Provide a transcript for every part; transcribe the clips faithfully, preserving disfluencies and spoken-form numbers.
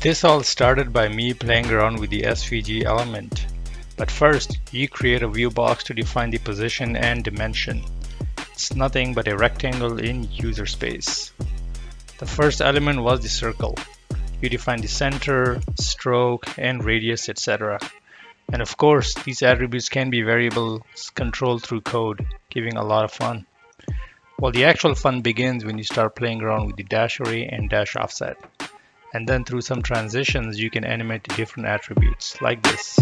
This all started by me playing around with the S V G element. But first, you create a view box to define the position and dimension. It's nothing but a rectangle in user space. The first element was the circle. You define the center, stroke, and radius, et cetera. And of course, these attributes can be variables controlled through code, giving a lot of fun. Well, the actual fun begins when you start playing around with the dasharray and dashoffset. And then through some transitions, you can animate different attributes like this.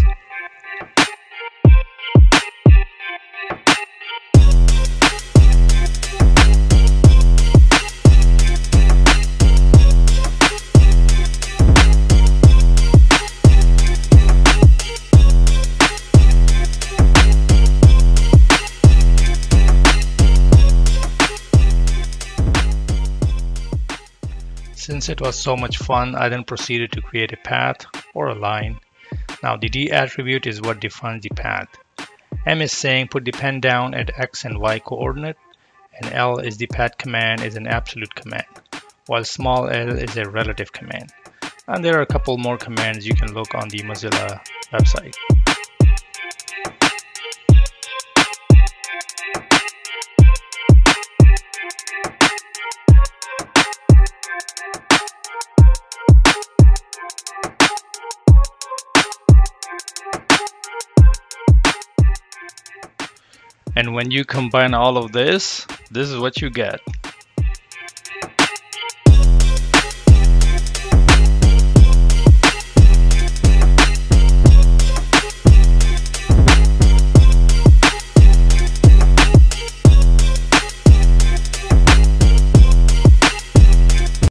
Since it was so much fun, I then proceeded to create a path or a line. Now the D attribute is what defines the path. M is saying put the pen down at X and Y coordinate, and L is the path command is an absolute command, while small l is a relative command. And there are a couple more commands you can look on the Mozilla website. And when you combine all of this, this is what you get.